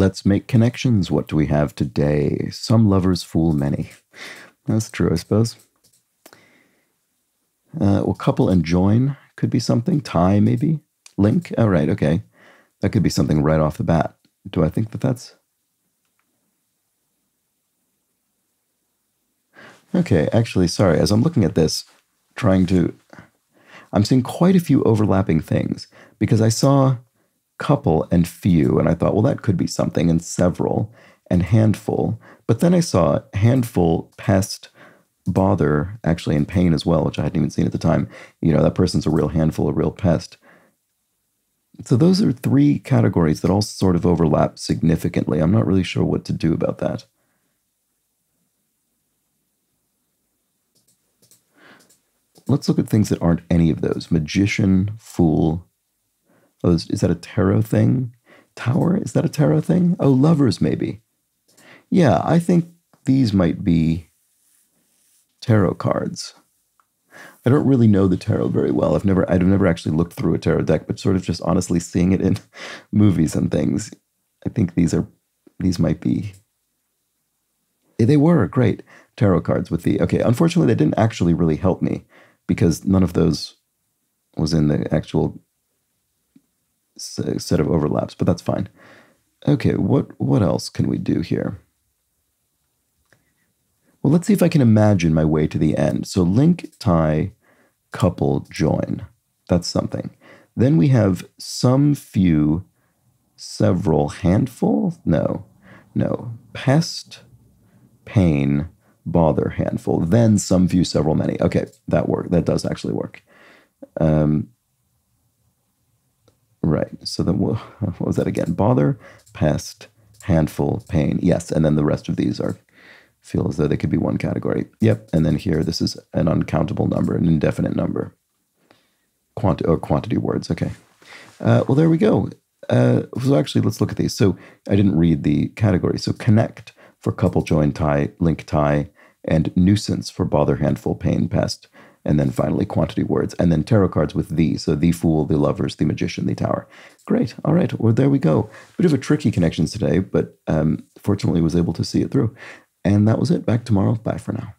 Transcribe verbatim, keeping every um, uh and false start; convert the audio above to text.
Let's make connections. What do we have today? Some lovers fool many. That's true, I suppose. Uh, well, couple and join could be something. Tie, maybe. Link. All right, okay. That could be something right off the bat. Do I think that that's... Okay, actually, sorry. As I'm looking at this, trying to... I'm seeing quite a few overlapping things because I saw couple and few, and I thought, well, that could be something, and several, and handful. But then I saw handful, pest, bother, actually, and pain as well, which I hadn't even seen at the time. You know, that person's a real handful, a real pest. So those are three categories that all sort of overlap significantly. I'm not really sure what to do about that. Let's look at things that aren't any of those. Magician, fool. Oh, is, is that a tarot thing? Tower, is that a tarot thing? Oh, lovers, maybe. Yeah, I think these might be tarot cards. I don't really know the tarot very well. I've never, I've never actually looked through a tarot deck, but sort of just honestly seeing it in movies and things. I think these are, these might be. They were great tarot cards with the, okay, unfortunately, they didn't actually really help me because none of those was in the actual set of overlaps, but that's fine. Okay, what, what else can we do here? Well, let's see if I can imagine my way to the end. So link, tie, couple, join. That's something. Then we have some, few, several, handful? No, no. Pest, pain, bother, handful. Then some, few, several, many. Okay, that work. That does actually work. Um, right. So then we'll, what was that again? Bother, pest, handful, pain. Yes, and then the rest of these are... feel as though they could be one category. Yep, and then here, this is an uncountable number, an indefinite number. Quanti- or quantity words, okay. Uh, well, there we go. Uh, so actually, let's look at these. So I didn't read the category. So connect for couple, join, tie, link, tie, and nuisance for bother, handful, pain, pest, and then finally quantity words, and then tarot cards with the. So the fool, the lovers, the magician, the tower. Great, all right, well, there we go. Bit of a tricky connections today, but um, fortunately was able to see it through. And that was it. Back tomorrow. Bye for now.